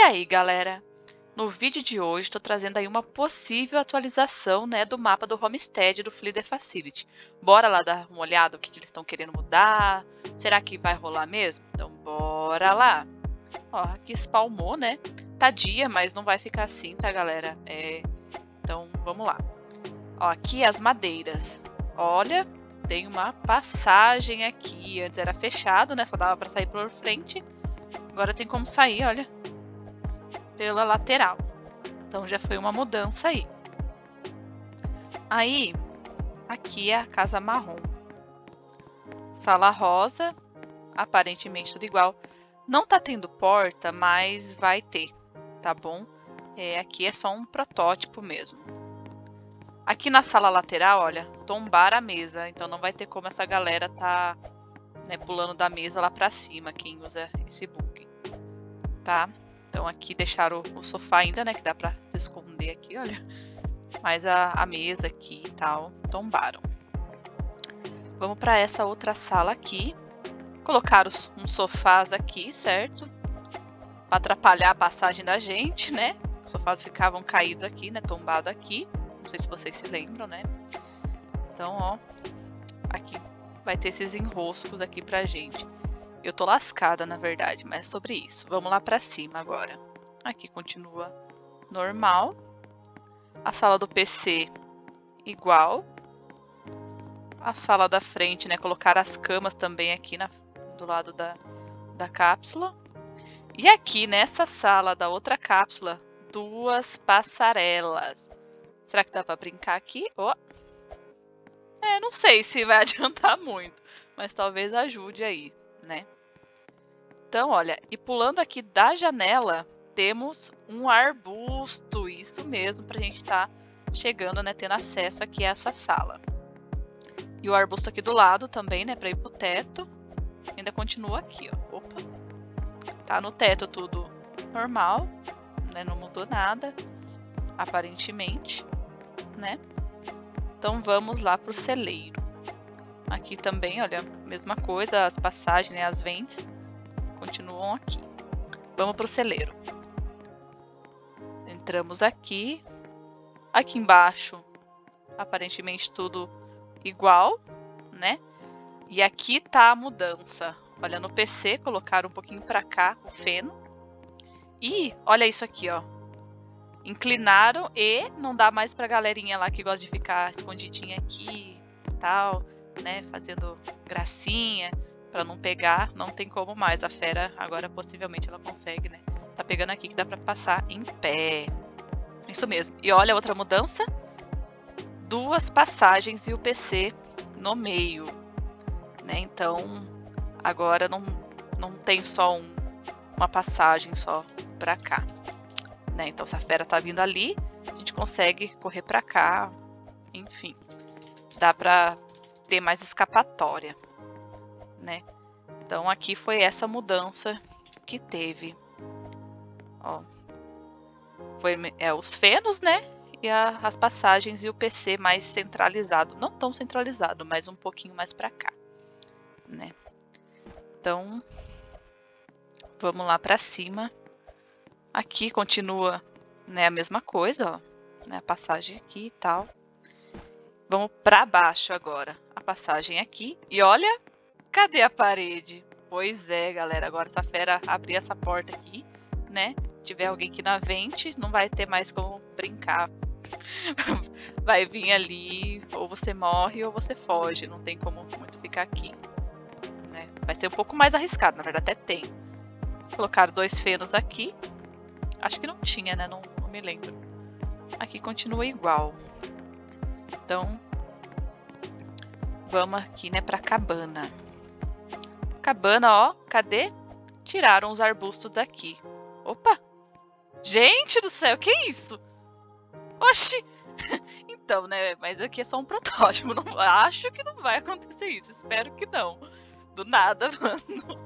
E aí, galera? No vídeo de hoje estou trazendo aí uma possível atualização, né, do mapa do Homestead do Flee the Facility. Bora lá dar uma olhada o que eles estão querendo mudar. Será que vai rolar mesmo? Então bora lá. Ó, aqui spalmou, né? Tadinha, mas não vai ficar assim, tá, galera? Então vamos lá. Ó, aqui as madeiras. Olha, tem uma passagem aqui. Antes era fechado, né? Só dava para sair por frente. Agora tem como sair, olha, pela lateral. Então já foi uma mudança aí. Aí, aqui é a casa marrom. Sala rosa, aparentemente tudo igual. Não tá tendo porta, mas vai ter, tá bom? Aqui é só um protótipo mesmo. Aqui na sala lateral, olha, tombaram a mesa. Então não vai ter como essa galera tá, né, pulando da mesa lá pra cima, quem usa esse bug, tá? Então aqui deixaram o sofá ainda, né, que dá pra se esconder aqui, olha. Mas a mesa aqui e tal, tombaram. Vamos pra essa outra sala aqui. Colocaram uns sofás aqui, certo? Pra atrapalhar a passagem da gente, né? Os sofás ficavam caídos aqui, né, tombado aqui. Não sei se vocês se lembram, né? Então, ó, aqui vai ter esses enroscos aqui pra gente. Eu tô lascada, na verdade, mas é sobre isso. Vamos lá pra cima agora. Aqui continua normal. A sala do PC igual. A sala da frente, né? Colocaram as camas também aqui do lado da cápsula. E aqui nessa sala da outra cápsula, duas passarelas. Será que dá pra brincar aqui? Ó. Não sei se vai adiantar muito, mas talvez ajude aí, né? Então, olha, e pulando aqui da janela, temos um arbusto, isso mesmo, pra gente tá chegando, né, tendo acesso aqui a essa sala. E o arbusto aqui do lado também, né, pra ir pro teto, ainda continua aqui, ó. Opa! Tá no teto tudo normal, né, não mudou nada, aparentemente, né? Então vamos lá pro celeiro. Aqui também, olha, mesma coisa, as passagens, né, as ventes continuam aqui. Vamos pro celeiro. Entramos aqui. Aqui embaixo, aparentemente tudo igual, né? E aqui tá a mudança. Olha, no PC colocaram um pouquinho pra cá o feno. E olha isso aqui, ó. Inclinaram e não dá mais pra galerinha lá que gosta de ficar escondidinha aqui e tal, né, fazendo gracinha pra não pegar, não tem como mais. A fera agora possivelmente ela consegue, né, tá pegando aqui que dá pra passar em pé, isso mesmo. E olha outra mudança, duas passagens e o PC no meio, né, então agora não tem só uma passagem só pra cá. Então, se a fera tá vindo ali, a gente consegue correr pra cá. Enfim, dá pra ter mais escapatória, né? Então, aqui foi essa mudança que teve. Ó, foi os fenos, né? E as passagens e o PC mais centralizado. Não tão centralizado, mas um pouquinho mais pra cá, né? Então, vamos lá pra cima. Aqui continua, né, a mesma coisa, ó, né, a passagem aqui e tal. Vamos para baixo agora, a passagem aqui. E olha, cadê a parede? Pois é, galera, agora essa fera abrir essa porta aqui, né, tiver alguém aqui na vente, não vai ter mais como brincar. Vai vir ali, ou você morre ou você foge, não tem como muito ficar aqui, né. Vai ser um pouco mais arriscado, na verdade até tem. Colocaram dois fenos aqui. Acho que não tinha, né? Não me lembro. Aqui continua igual. Então, vamos aqui, né, pra cabana. Cabana, ó, cadê? Tiraram os arbustos daqui. Opa! Gente do céu, que isso? Oxi! Então, né, mas aqui é só um protótipo. Não, acho que não vai acontecer isso. Espero que não. Do nada, mano.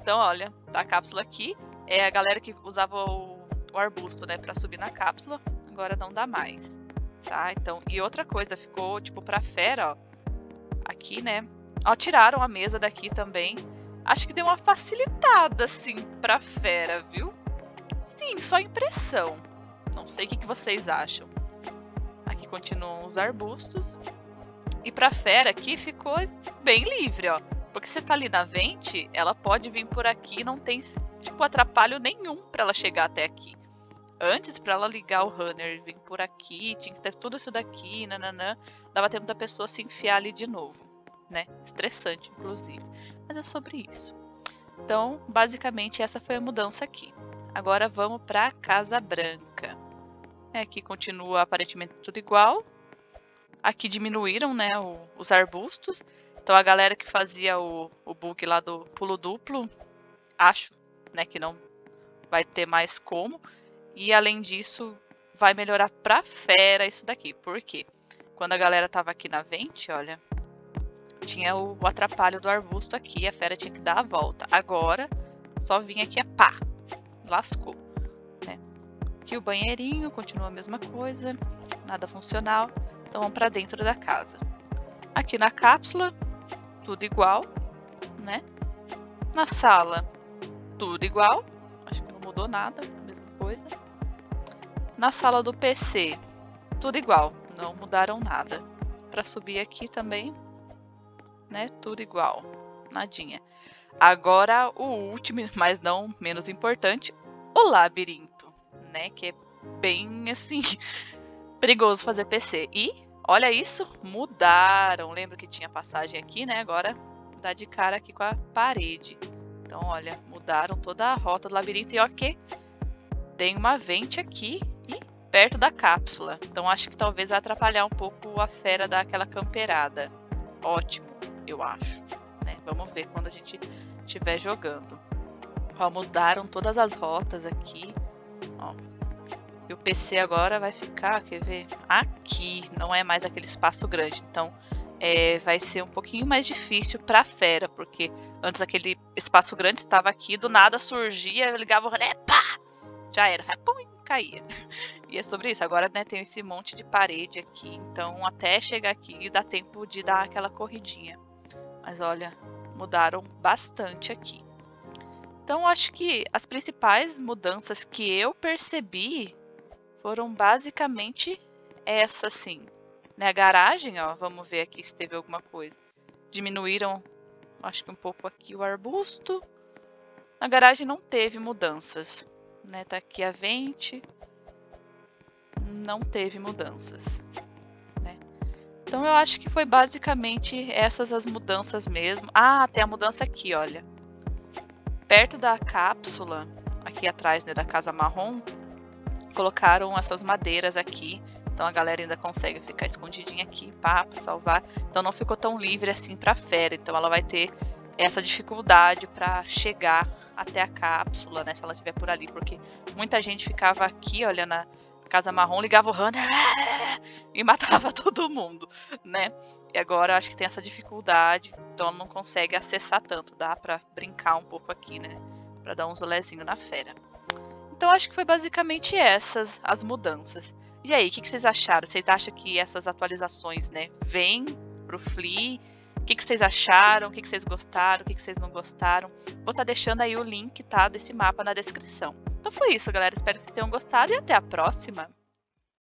Então, olha, tá a cápsula aqui. É a galera que usava o arbusto, né, pra subir na cápsula. Agora não dá mais, tá? Então, e outra coisa, ficou, tipo, pra fera, ó. Aqui, né? Ó, tiraram a mesa daqui também. Acho que deu uma facilitada, assim, pra fera, viu? Sim, mim só impressão. Não sei o que vocês acham. Aqui continuam os arbustos. E pra fera aqui ficou bem livre, ó. Porque você tá ali na vente, ela pode vir por aqui, não tem tipo atrapalho nenhum pra ela chegar até aqui. Antes, pra ela ligar o Hunter e vir por aqui, tinha que ter tudo isso daqui, nananã. Dava tempo da pessoa se enfiar ali de novo, né? Estressante, inclusive. Mas é sobre isso. Então, basicamente, essa foi a mudança aqui. Agora vamos pra Casa Branca. É, aqui continua aparentemente tudo igual. Aqui diminuíram, né, os arbustos. Então a galera que fazia o bug lá do pulo duplo, acho, né, que não vai ter mais como. E além disso, vai melhorar pra fera isso daqui. Por quê? Quando a galera tava aqui na vente, olha, tinha o atrapalho do arbusto aqui, a fera tinha que dar a volta. Agora, só vinha aqui a pá, lascou, né? Aqui o banheirinho, continua a mesma coisa, nada funcional. Então vamos pra dentro da casa. Aqui na cápsula, tudo igual, né? Na sala, tudo igual, acho que não mudou nada, mesma coisa. Na sala do PC, tudo igual, não mudaram nada. Para subir aqui também, né, tudo igual, nadinha. Agora o último, mas não menos importante, o labirinto, né, que é bem assim perigoso fazer PC. E olha isso, mudaram. Lembra que tinha passagem aqui, né? Agora dá de cara aqui com a parede. Então, olha, mudaram toda a rota do labirinto. E ó que tem uma vente aqui e perto da cápsula. Então, acho que talvez vai atrapalhar um pouco a fera daquela camperada. Ótimo, eu acho, né? Vamos ver quando a gente estiver jogando. Ó, mudaram todas as rotas aqui, ó. E o PC agora vai ficar, quer ver, aqui, não é mais aquele espaço grande. Então, vai ser um pouquinho mais difícil para a fera, porque antes aquele espaço grande estava aqui, do nada surgia, eu ligava o rolê, pá! Já era, pum, caía. E é sobre isso. Agora, né, tem esse monte de parede aqui, então até chegar aqui dá tempo de dar aquela corridinha. Mas olha, mudaram bastante aqui. Então, acho que as principais mudanças que eu percebi foram basicamente essa, assim, né? A garagem, ó, vamos ver aqui se teve alguma coisa. Diminuíram, acho que um pouco aqui o arbusto. Na garagem não teve mudanças, né? Tá aqui a vente. Não teve mudanças, né? Então, eu acho que foi basicamente essas as mudanças mesmo. Ah, tem a mudança aqui, olha. Perto da cápsula, aqui atrás, né, da casa marrom, colocaram essas madeiras aqui, então a galera ainda consegue ficar escondidinha aqui, pá, pra salvar. Então não ficou tão livre assim pra fera, então ela vai ter essa dificuldade pra chegar até a cápsula, né, se ela estiver por ali, porque muita gente ficava aqui, olha, na casa marrom, ligava o Hunter e matava todo mundo, né, e agora acho que tem essa dificuldade, então ela não consegue acessar tanto, dá pra brincar um pouco aqui, né, pra dar um zolezinho na fera. Então, acho que foi basicamente essas as mudanças. E aí, o que vocês acharam? Vocês acham que essas atualizações, né, vêm pro Flee? O que vocês acharam? O que vocês gostaram? O que vocês não gostaram? Vou estar deixando aí o link, tá, desse mapa na descrição. Então, foi isso, galera. Espero que vocês tenham gostado e até a próxima!